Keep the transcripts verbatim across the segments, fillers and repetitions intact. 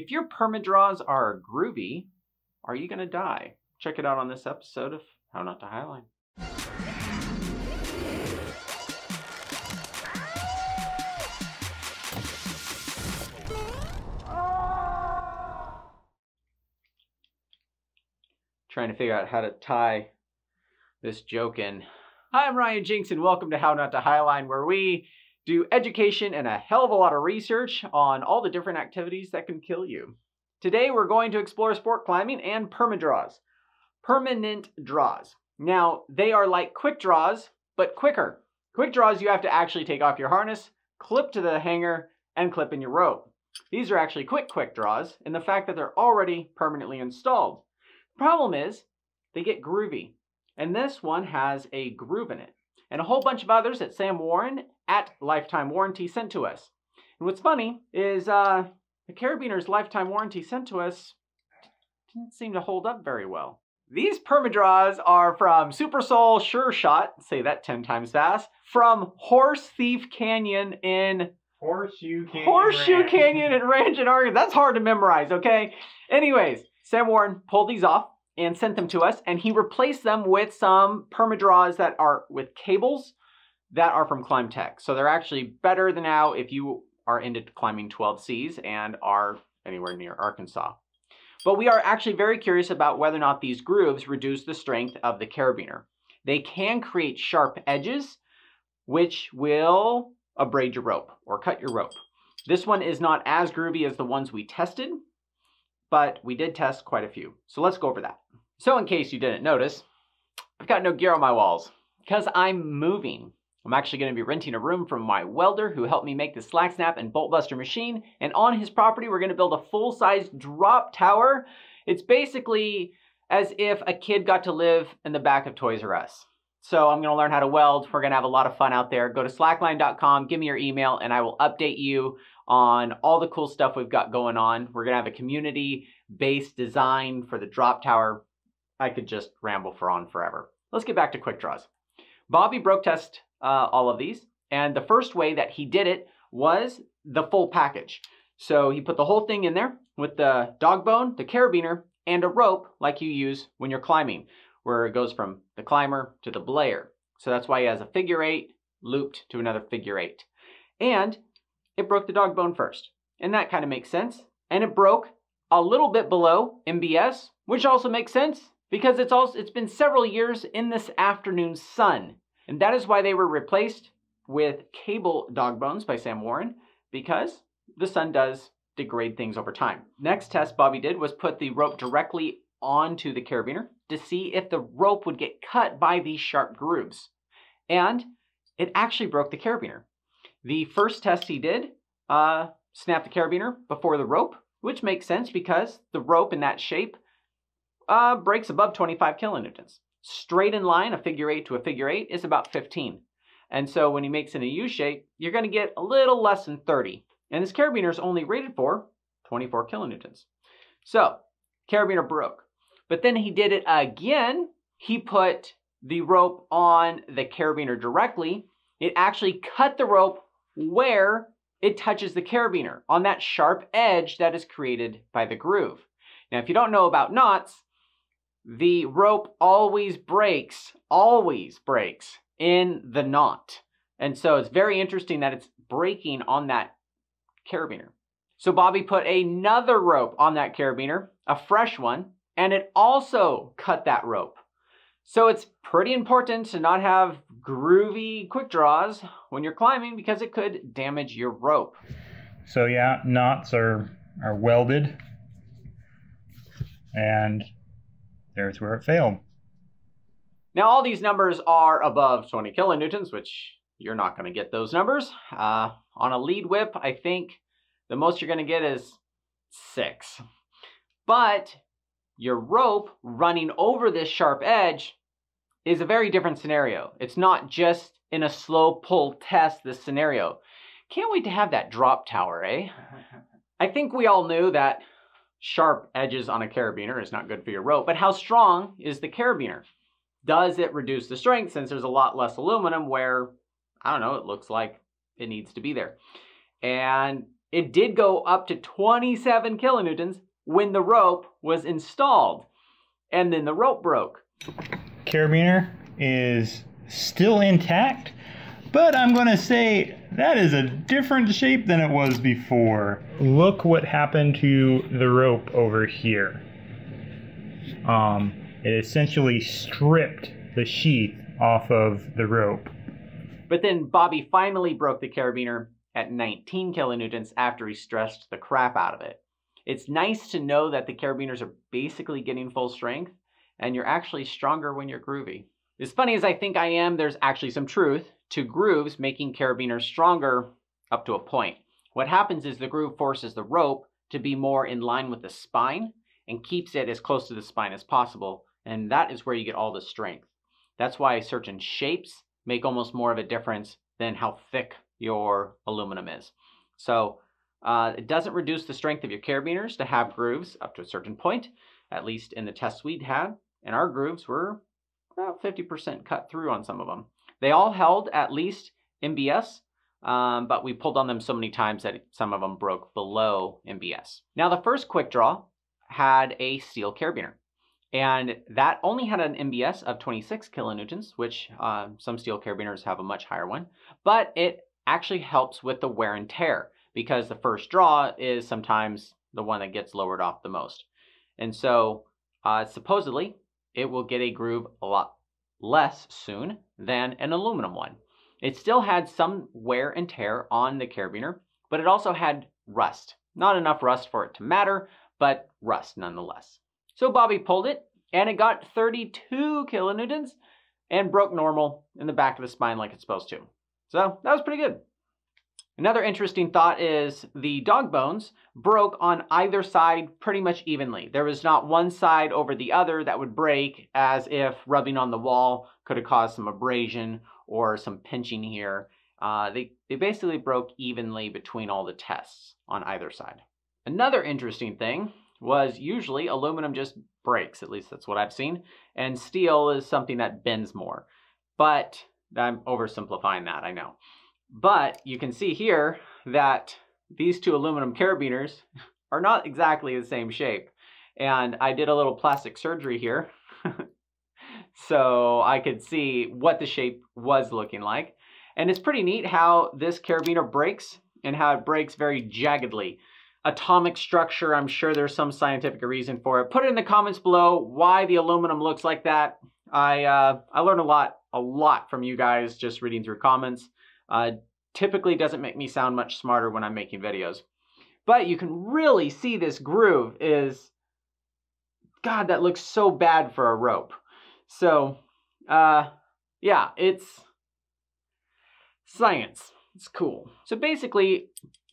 If your permadraws are groovy, are you going to die? Check it out on this episode of How Not to Highline. Trying to figure out how to tie this joke in. Hi, I'm Ryan Jenks, and welcome to How Not to Highline, where we do education and a hell of a lot of research on all the different activities that can kill you. Today we're going to explore sport climbing and permadraws. Permanent draws. Now, they are like quick draws, but quicker. Quick draws, you have to actually take off your harness, clip to the hanger, and clip in your rope. These are actually quick quick draws, and the fact that they're already permanently installed. The problem is, they get groovy. And this one has a groove in it. And a whole bunch of others that Sam Warren at Lifetime Warranty sent to us. And what's funny is uh, the carabiner's Lifetime Warranty sent to us didn't seem to hold up very well. These permadraws are from Super Soul Sureshot, say that ten times fast, from Horse Thief Canyon in Horseshoe Canyon, Horseshoe Ranch. Canyon and Ranch in Arkansas. That's hard to memorize, okay? Anyways, Sam Warren pulled these off and sent them to us, and he replaced them with some permadraws that are with cables that are from ClimbTech. So they're actually better than now if you are into climbing twelve C's and are anywhere near Arkansas. But we are actually very curious about whether or not these grooves reduce the strength of the carabiner. They can create sharp edges, which will abrade your rope or cut your rope. This one is not as groovy as the ones we tested, but we did test quite a few. So let's go over that. So in case you didn't notice, I've got no gear on my walls because I'm moving. I'm actually going to be renting a room from my welder who helped me make the slack snap and bolt buster machine. And on his property, we're going to build a full-size drop tower. It's basically as if a kid got to live in the back of Toys R Us. So I'm going to learn how to weld. We're going to have a lot of fun out there. Go to slackline dot com, give me your email, and I will update you on all the cool stuff we've got going on. We're going to have a community-based design for the drop tower. I could just ramble for on forever. Let's get back to quick draws. Bobby broke test uh, all of these, and the first way that he did it was the full package. So he put the whole thing in there with the dog bone, the carabiner, and a rope like you use when you're climbing, where it goes from the climber to the belayer. So that's why he has a figure eight looped to another figure eight. And it broke the dog bone first. And that kind of makes sense. And it broke a little bit below M B S, which also makes sense because it's also it's been several years in this afternoon's sun. And that is why they were replaced with cable dog bones by Sam Warren, because the sun does degrade things over time. Next test Bobby did was put the rope directly onto the carabiner to see if the rope would get cut by these sharp grooves. And it actually broke the carabiner. The first test he did uh, snapped the carabiner before the rope, which makes sense because the rope in that shape uh, breaks above twenty-five kilonewtons. Straight in line, a figure eight to a figure eight, is about fifteen. And so when he makes it in a U shape, you're going to get a little less than thirty. And this carabiner is only rated for twenty-four kilonewtons. So, carabiner broke. But then he did it again. He put the rope on the carabiner directly. It actually cut the rope where it touches the carabiner, on that sharp edge that is created by the groove. Now, if you don't know about knots, the rope always breaks, always breaks in the knot. And so it's very interesting that it's breaking on that carabiner. So Bobby put another rope on that carabiner, a fresh one, and it also cut that rope. So it's pretty important to not have groovy quick draws when you're climbing because it could damage your rope. So yeah, knots are, are welded, and there's where it failed. Now all these numbers are above twenty kilonewtons, which you're not gonna get those numbers. Uh, on a lead whip, I think the most you're gonna get is six. But your rope running over this sharp edge is a very different scenario. It's not just in a slow pull test, this scenario. Can't wait to have that drop tower, eh? I think we all knew that sharp edges on a carabiner is not good for your rope, but how strong is the carabiner? Does it reduce the strength since there's a lot less aluminum where, I don't know, it looks like it needs to be there? And It did go up to twenty-seven kilonewtons when the rope was installed, and then the rope broke. Carabiner is still intact, but I'm gonna say that is a different shape than it was before. Look what happened to the rope over here. Um, it essentially stripped the sheath off of the rope. But then Bobby finally broke the carabiner at nineteen kilonewtons after he stressed the crap out of it. It's nice to know that the carabiners are basically getting full strength, and you're actually stronger when you're groovy. As funny as I think I am, there's actually some truth to grooves making carabiners stronger up to a point. What happens is the groove forces the rope to be more in line with the spine and keeps it as close to the spine as possible, and that is where you get all the strength. That's why certain shapes make almost more of a difference than how thick your aluminum is. So uh, it doesn't reduce the strength of your carabiners to have grooves up to a certain point, at least in the tests we'd had, and our grooves were about fifty percent cut through on some of them. They all held at least M B S, um, but we pulled on them so many times that some of them broke below M B S. Now the first quick draw had a steel carabiner, and that only had an M B S of twenty-six kilonewtons, which uh, some steel carabiners have a much higher one, but it actually helps with the wear and tear because the first draw is sometimes the one that gets lowered off the most. And so uh, supposedly it will get a groove a lot less soon than an aluminum one. It still had some wear and tear on the carabiner, but it also had rust. Not enough rust for it to matter, but rust nonetheless. So Bobby pulled it, and it got thirty-two kilonewtons and broke normal in the back of the spine like it's supposed to. So that was pretty good. Another interesting thought is the dog bones broke on either side pretty much evenly. There was not one side over the other that would break, as if rubbing on the wall could have caused some abrasion or some pinching here. Uh, they, they basically broke evenly between all the tests on either side. Another interesting thing was usually aluminum just breaks, at least that's what I've seen, and steel is something that bends more. But I'm oversimplifying that, I know. But you can see here that these two aluminum carabiners are not exactly the same shape. And I did a little plastic surgery here so I could see what the shape was looking like. And it's pretty neat how this carabiner breaks and how it breaks very jaggedly. Atomic structure, I'm sure there's some scientific reason for it. Put it in the comments below why the aluminum looks like that. I uh, I learned a lot, a lot from you guys just reading through comments. Uh, typically doesn't make me sound much smarter when I'm making videos. But you can really see this groove is, God, that looks so bad for a rope. So, uh, yeah, it's science. It's cool. So basically,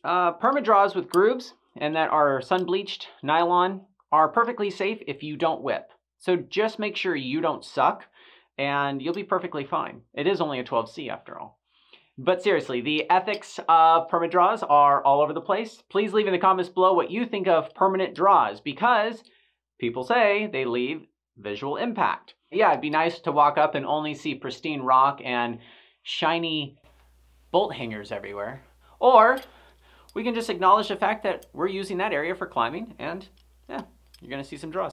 uh, permadraws with grooves and that are sun-bleached nylon are perfectly safe if you don't whip. So just make sure you don't suck and you'll be perfectly fine. It is only a twelve C after all. But seriously, the ethics of permanent draws are all over the place. Please leave in the comments below what you think of permanent draws, because people say they leave visual impact. Yeah, it'd be nice to walk up and only see pristine rock and shiny bolt hangers everywhere. Or we can just acknowledge the fact that we're using that area for climbing, and yeah, you're gonna see some draws.